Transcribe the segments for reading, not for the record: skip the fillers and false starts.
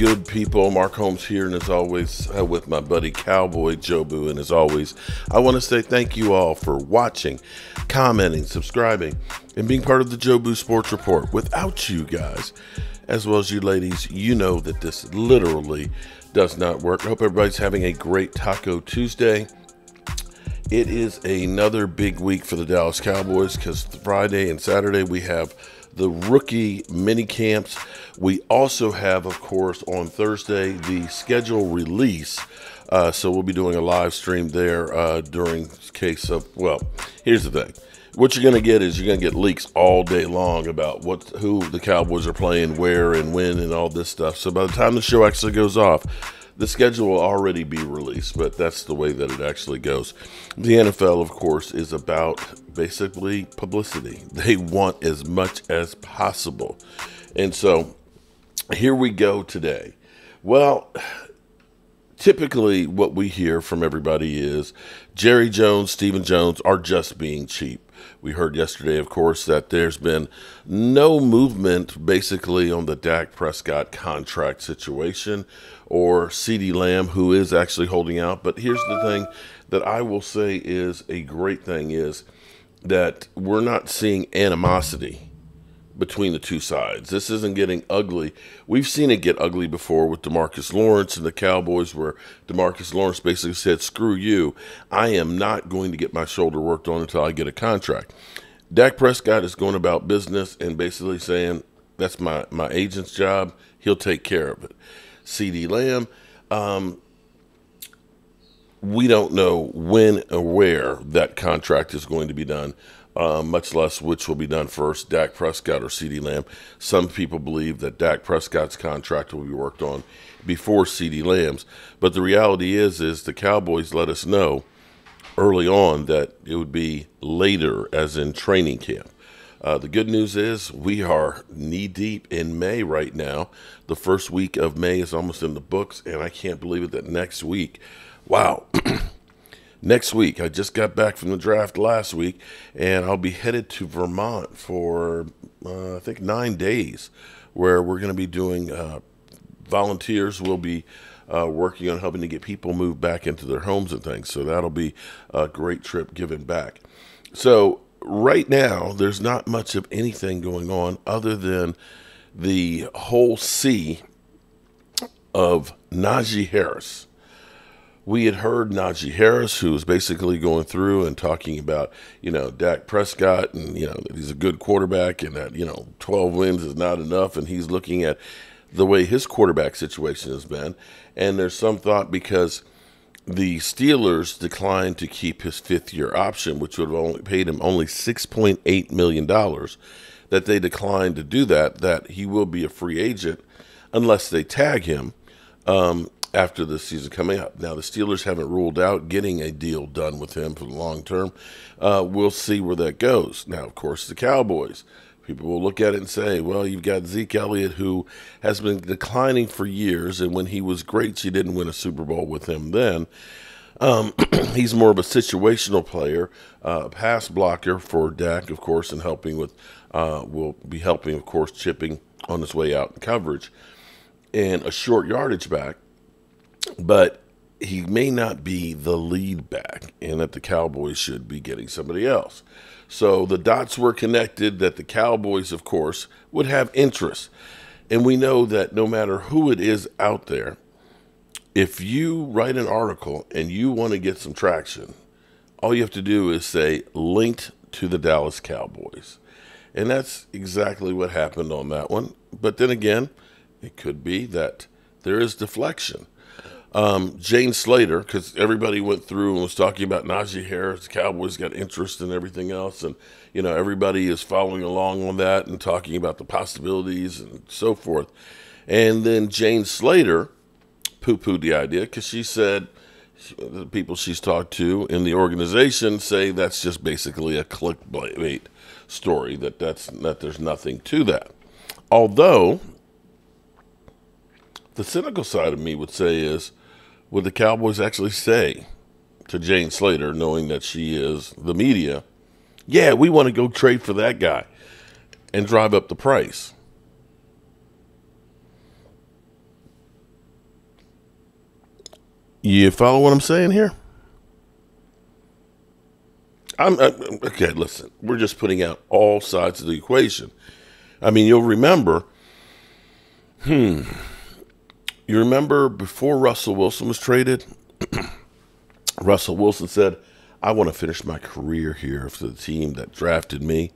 good people. Mark Holmes here, and as always, with my buddy Cowboy Jobu. And as always, I want to say thank you all for watching, commenting, subscribing, and being part of the Jobu Sports Report. Without you guys, as well as you ladies, you know that this literally does not work. I hope everybody's having a great Taco Tuesday. It is another big week for the Dallas Cowboys because Friday and Saturday we have the rookie mini camps. We also have, of course, on Thursday, the schedule release. So we'll be doing a live stream there during case of, well, here's the thing. What you're going to get is you're going to get leaks all day long about who the Cowboys are playing, where and when and all this stuff. So by the time the show actually goes off, the schedule will already be released, but that's the way that it actually goes. The NFL, of course, is about basically publicity. They want as much as possible. And so here we go today. Well, typically what we hear from everybody is Jerry Jones, Stephen Jones are just being cheap. We heard yesterday, of course, that there's been no movement basically on the Dak Prescott contract situation or CeeDee Lamb, who is actually holding out. But here's the thing that I will say is a great thing is that we're not seeing animosity between the two sides. This isn't getting ugly. We've seen it get ugly before with DeMarcus Lawrence and the Cowboys, where DeMarcus Lawrence basically said, screw you, I am not going to get my shoulder worked on until I get a contract. Dak Prescott is going about business and basically saying, that's my agent's job, he'll take care of it. CeeDee Lamb, we don't know when or where that contract is going to be done. Much less which will be done first, Dak Prescott or CeeDee Lamb. Some people believe that Dak Prescott's contract will be worked on before CeeDee Lamb's. But the reality is the Cowboys let us know early on that it would be later, as in training camp. The good news is we are knee-deep in May right now. The first week of May is almost in the books, and I can't believe it that next week, wow, next week, I just got back from the draft last week, and I'll be headed to Vermont for, I think, 9 days, where we're going to be doing volunteers. We'll be working on helping to get people moved back into their homes and things, so that'll be a great trip giving back. So right now, there's not much of anything going on other than the whole sea of Najee Harris. We had heard Najee Harris, who was basically going through and talking about, you know, Dak Prescott and, you know, that he's a good quarterback and that, you know, 12 wins is not enough. And he's looking at the way his quarterback situation has been. And there's some thought because the Steelers declined to keep his fifth-year option, which would have only paid him only $6.8 million, that they declined to do that, that he will be a free agent unless they tag him. After the season coming up. Now, the Steelers haven't ruled out getting a deal done with him for the long term. We'll see where that goes. Now, of course, the Cowboys. People will look at it and say, well, you've got Zeke Elliott, who has been declining for years, and when he was great, you didn't win a Super Bowl with him then. He's more of a situational player, pass blocker for Dak, of course, and helping with, will be helping, of course, chipping on his way out in coverage, and a short yardage back. But he may not be the lead back, and that the Cowboys should be getting somebody else. So the dots were connected that the Cowboys, of course, would have interest. And we know that no matter who it is out there, if you write an article and you want to get some traction, all you have to do is say, linked to the Dallas Cowboys. And that's exactly what happened on that one. But then again, it could be that there is deflection. Jane Slater, because everybody went through and was talking about Najee Harris, the Cowboys got interest in everything else, and, you know, everybody is following along on that and talking about the possibilities and so forth. And then Jane Slater poo-pooed the idea because she said the people she's talked to in the organization say that's just basically a clickbait story, that there's nothing to that. Although the cynical side of me would say is, would the Cowboys actually say to Jane Slater, knowing that she is the media, yeah, we want to go trade for that guy and drive up the price? You follow what I'm saying here? Okay, listen, we're just putting out all sides of the equation. I mean, you'll remember, you remember before Russell Wilson was traded, Russell Wilson said, I want to finish my career here for the team that drafted me.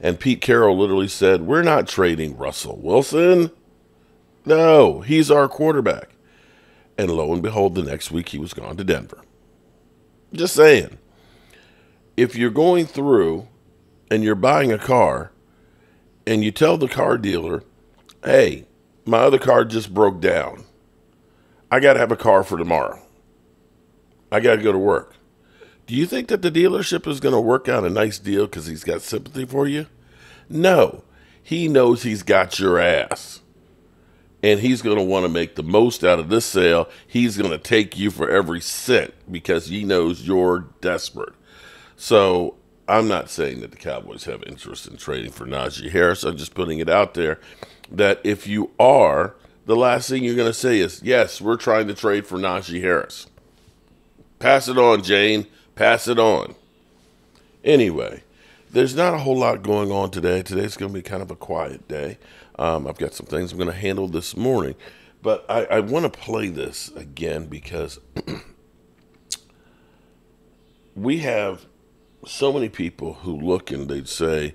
And Pete Carroll literally said, we're not trading Russell Wilson. No, he's our quarterback. And lo and behold, the next week he was gone to Denver. Just saying. If you're going through and you're buying a car and you tell the car dealer, hey, my other car just broke down. I got to have a car for tomorrow. I got to go to work. Do you think that the dealership is going to work out a nice deal because he's got sympathy for you? No. He knows he's got your ass. And he's going to want to make the most out of this sale. He's going to take you for every cent because he knows you're desperate. So I'm not saying that the Cowboys have interest in trading for Najee Harris. I'm just putting it out there that if you are, the last thing you're going to say is, yes, we're trying to trade for Najee Harris. Pass it on, Jane. Pass it on. Anyway, there's not a whole lot going on today. Today's going to be kind of a quiet day. I've got some things I'm going to handle this morning. But I want to play this again because we have so many people who look and they'd say,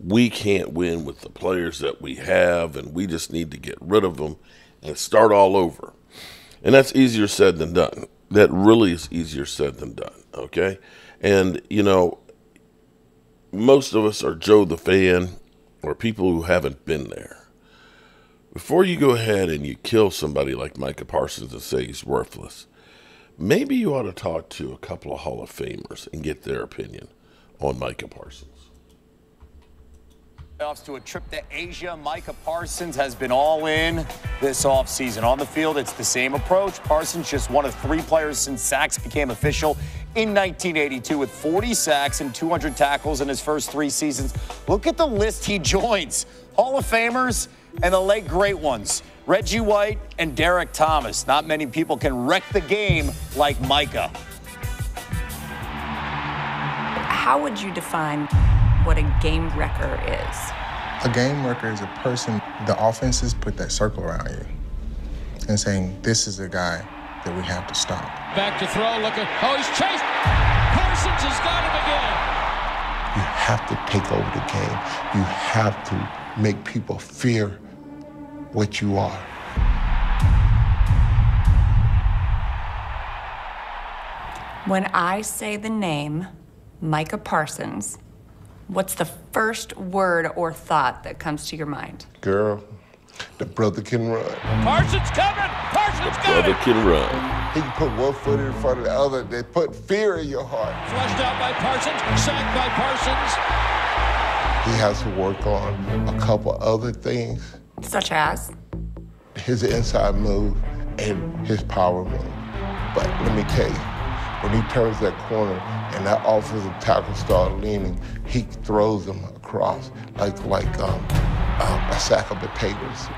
we can't win with the players that we have and we just need to get rid of them and start all over. And that's easier said than done. That really is easier said than done, okay? And, you know, most of us are Joe the fan or people who haven't been there. Before you go ahead and you kill somebody like Micah Parsons and say he's worthless, maybe you ought to talk to a couple of Hall of Famers and get their opinion on Micah Parsons. To a trip to Asia, Micah Parsons has been all in this offseason. On the field, it's the same approach. Parsons just one of three players since sacks became official in 1982 with 40 sacks and 200 tackles in his first three seasons. Look at the list he joins. Hall of Famers and the late great ones, Reggie White and Derrick Thomas. Not many people can wreck the game like Micah. How would you define what a game wrecker is? A game wrecker is a person, the offenses put that circle around you and saying, this is a guy that we have to stop. Back to throw, look at, oh, he's chased. Parsons has got him again. You have to take over the game. You have to make people fear what you are. When I say the name Micah Parsons, what's the first word or thought that comes to your mind? Girl, the brother can run. Parsons coming! Parsons coming! The brother can run. He can put one foot in front of the other. They put fear in your heart. Flushed out by Parsons, sacked by Parsons. He has to work on a couple other things. Such as? His inside move and his power move. But let me tell you, when he turns that corner and that offensive tackle starts leaning, he throws them across like a sack of potatoes.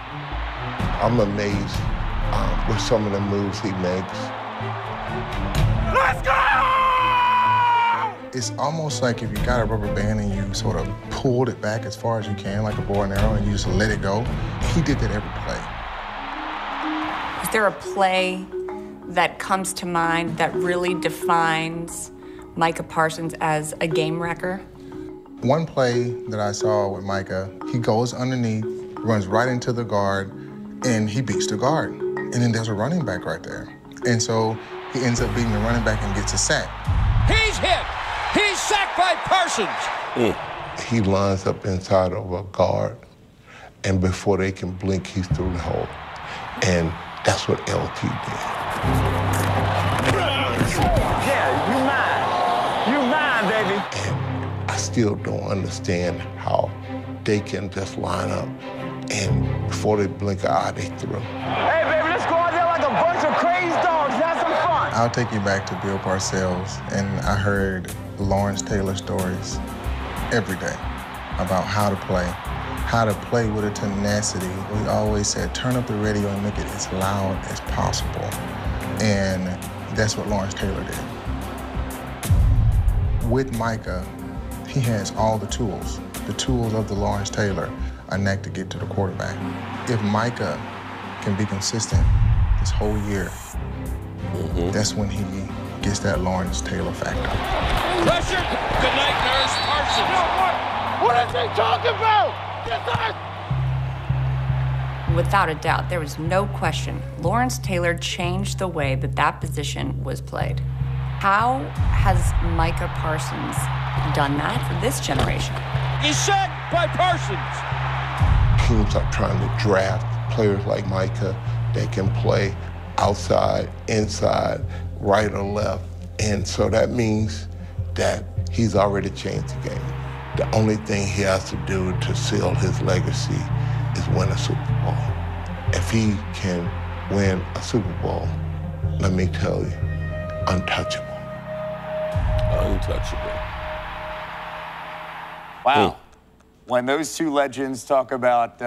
I'm amazed with some of the moves he makes. Let's go! It's almost like if you got a rubber band and you sort of pulled it back as far as you can, like a bow and arrow, and you just let it go. He did that every play. Is there a play that comes to mind that really defines Micah Parsons as a game wrecker? One play that I saw with Micah, he goes underneath, runs right into the guard, and he beats the guard. And then there's a running back right there. And so he ends up beating the running back and gets a sack. He's hit! He's sacked by Parsons! He lines up inside of a guard, and before they can blink, he's through the hole. And that's what LT did. Yeah, you mine, baby. And I still don't understand how they can just line up and before they blink an eye, they throw. Hey, baby, let's go out there like a bunch of crazy dogs. Have some fun. I'll take you back to Bill Parcells, and I heard Lawrence Taylor stories every day about how to play with a tenacity. We always said, turn up the radio and make it as loud as possible. And That's what Lawrence Taylor did. With Micah, he has all the tools of the Lawrence Taylor are neck to get to the quarterback. If Micah can be consistent this whole year, that's when he gets that Lawrence Taylor factor. Pressure, good night, Nurse Parsons. No, what are they talking about? Get that! Without a doubt, there was no question, Lawrence Taylor changed the way that that position was played. How has Micah Parsons done that for this generation? He's sacked by Parsons. Teams are trying to draft players like Micah that can play outside, inside, right or left. And so that means that he's already changed the game. The only thing he has to do to seal his legacy is win a Super Bowl. If he can win a Super Bowl, let me tell you, untouchable. Untouchable. Wow. When those two legends talk about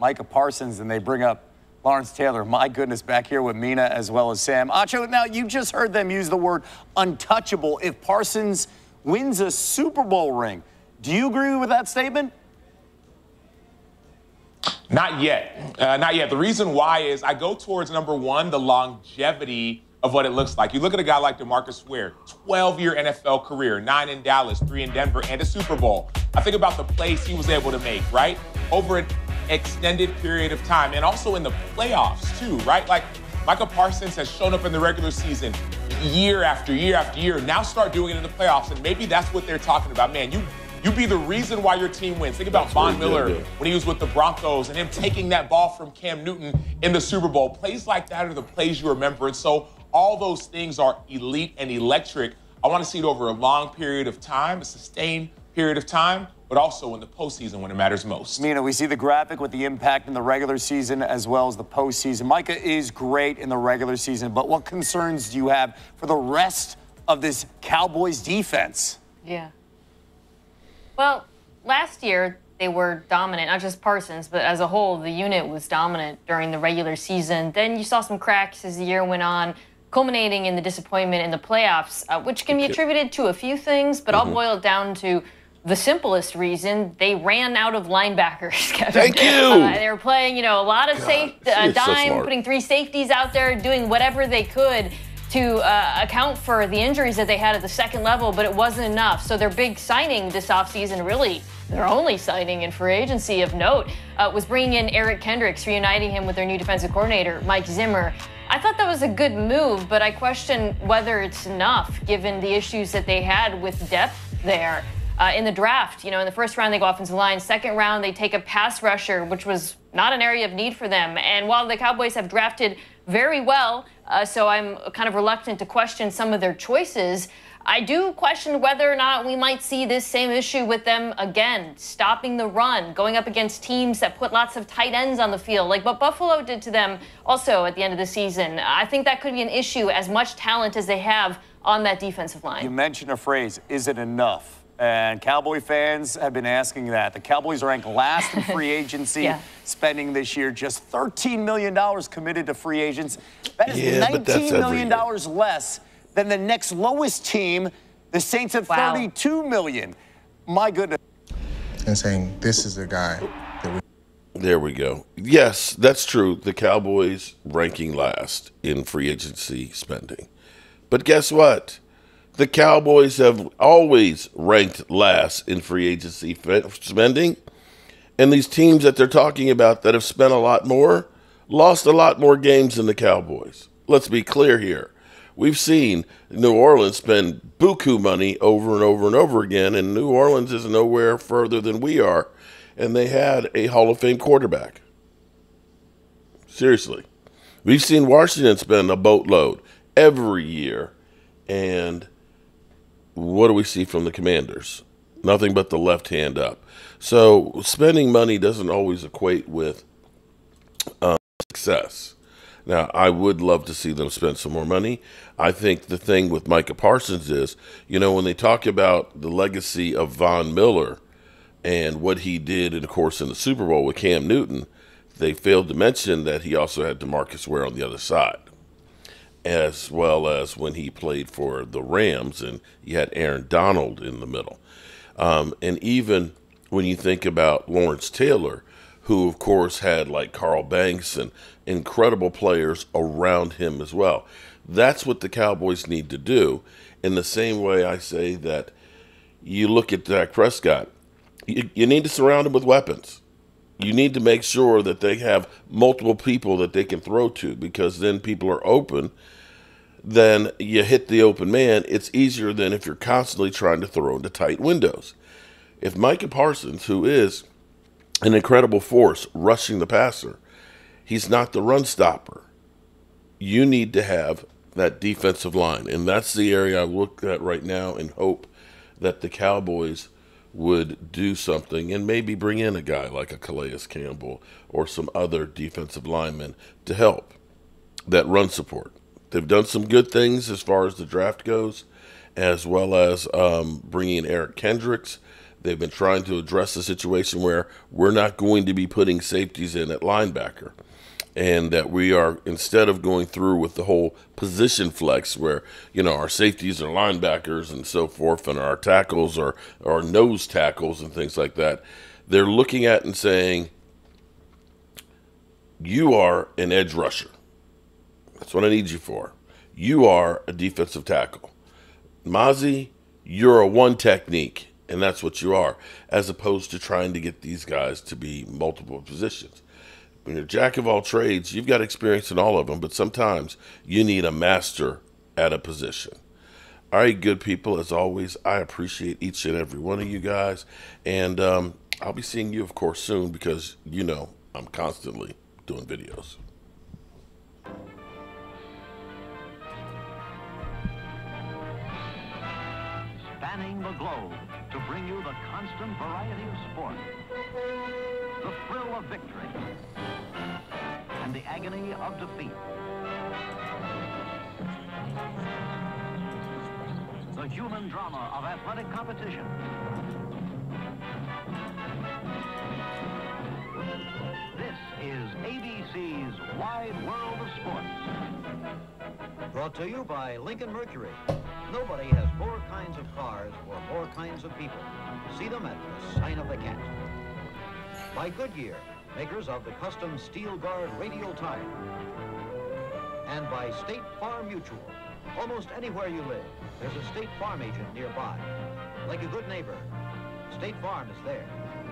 Micah Parsons and they bring up Lawrence Taylor, my goodness, back here with Mina as well as Sam Acho. Now, you just heard them use the word untouchable. If Parsons wins a Super Bowl ring, do you agree with that statement? Not yet. Not yet. The reason why is I go towards, number one, the longevity of what it looks like. You look at a guy like DeMarcus Ware, 12-year NFL career, 9 in Dallas, 3 in Denver, and a Super Bowl. I think about the plays he was able to make, right, over an extended period of time, and also in the playoffs, too, right? Like, Micah Parsons has shown up in the regular season year after year after year. Now start doing it in the playoffs, and maybe that's what they're talking about. Man, you'd be the reason why your team wins. Think about Von Miller when he was with the Broncos and him taking that ball from Cam Newton in the Super Bowl. Plays like that are the plays you remember. And so all those things are elite and electric. I want to see it over a long period of time, a sustained period of time, but also in the postseason when it matters most. Mina, we see the graphic with the impact in the regular season as well as the postseason. Micah is great in the regular season, but what concerns do you have for the rest of this Cowboys defense? Yeah. Well, last year, they were dominant, not just Parsons, but as a whole, the unit was dominant during the regular season. Then you saw some cracks as the year went on, culminating in the disappointment in the playoffs, which can be attributed to a few things, but I'll boil it down to the simplest reason. They ran out of linebackers, Kevin. Thank you! They were playing, you know, a lot of dime, so putting 3 safeties out there, doing whatever they could to account for the injuries that they had at the second level, but it wasn't enough. So their big signing this offseason, really their only signing in free agency of note, was bringing in Eric Kendricks, reuniting him with their new defensive coordinator, Mike Zimmer. I thought that was a good move, but I question whether it's enough given the issues that they had with depth there. In the draft, you know, in the first round, they go offensive line. Second round, they take a pass rusher, which was not an area of need for them. And while the Cowboys have drafted very well, so I'm kind of reluctant to question some of their choices. I do question whether or not we might see this same issue with them again, stopping the run, going up against teams that put lots of tight ends on the field, like what Buffalo did to them also at the end of the season. I think that could be an issue, as much talent as they have on that defensive line. You mentioned a phrase, is it enough? And Cowboy fans have been asking that. The Cowboys ranked last in free agency spending this year, just $13 million committed to free agents. That is $19 million less than the next lowest team, the Saints, at $32 million. My goodness. And saying, this is the guy that we... There we go. Yes, that's true. The Cowboys ranking last in free agency spending. But guess what? The Cowboys have always ranked last in free agency spending. And these teams that they're talking about that have spent a lot more lost a lot more games than the Cowboys. Let's be clear here. We've seen New Orleans spend buku money over and over and over again, and New Orleans is nowhere further than we are. And they had a Hall of Fame quarterback. Seriously. We've seen Washington spend a boatload every year, and what do we see from the Commanders? Nothing but the left hand up. So spending money doesn't always equate with success. Now, I would love to see them spend some more money. I think the thing with Micah Parsons is, you know, when they talk about the legacy of Von Miller and what he did, and of course, in the Super Bowl with Cam Newton, they failed to mention that he also had DeMarcus Ware on the other side. as well as when he played for the Rams, and you had Aaron Donald in the middle. And even when you think about Lawrence Taylor, who, of course, had like Carl Banks and incredible players around him as well. That's what the Cowboys need to do. In the same way I say that you look at Dak Prescott, you need to surround him with weapons. You need to make sure that they have multiple people that they can throw to, because then people are open. Then you hit the open man. It's easier than if you're constantly trying to throw into tight windows. If Micah Parsons, who is an incredible force rushing the passer, he's not the run stopper. You need to have that defensive line, and that's the area I look at right now and hope that the Cowboys would do something and maybe bring in a guy like a Calais Campbell or some other defensive lineman to help that run support. They've done some good things as far as the draft goes, as well as bringing in Eric Kendricks. They've been trying to address the situation where we're not going to be putting safeties in at linebacker, and that we are, instead of going through with the whole position flex where, you know, our safeties are linebackers and so forth, and our tackles are our nose tackles and things like that, they're looking at and saying, you are an edge rusher. That's what I need you for. You are a defensive tackle. Mazi, you're a one technique, and that's what you are, as opposed to trying to get these guys to be multiple positions. When you're jack of all trades, you've got experience in all of them, but sometimes you need a master at a position. All right, good people, as always, I appreciate each and every one of you guys, and I'll be seeing you, of course, soon, because, you know, I'm constantly doing videos. Spanning the globe to bring you the constant variety of sport, the thrill of victory, and the agony of defeat. The human drama of athletic competition. This is ABC's Wide World of Sports. Brought to you by Lincoln Mercury. Nobody has more kinds of cars or more kinds of people. See them at the sign of the cat. By Goodyear, makers of the custom Steel Guard radial tire. And by State Farm Mutual. Almost anywhere you live, there's a State Farm agent nearby. Like a good neighbor, State Farm is there.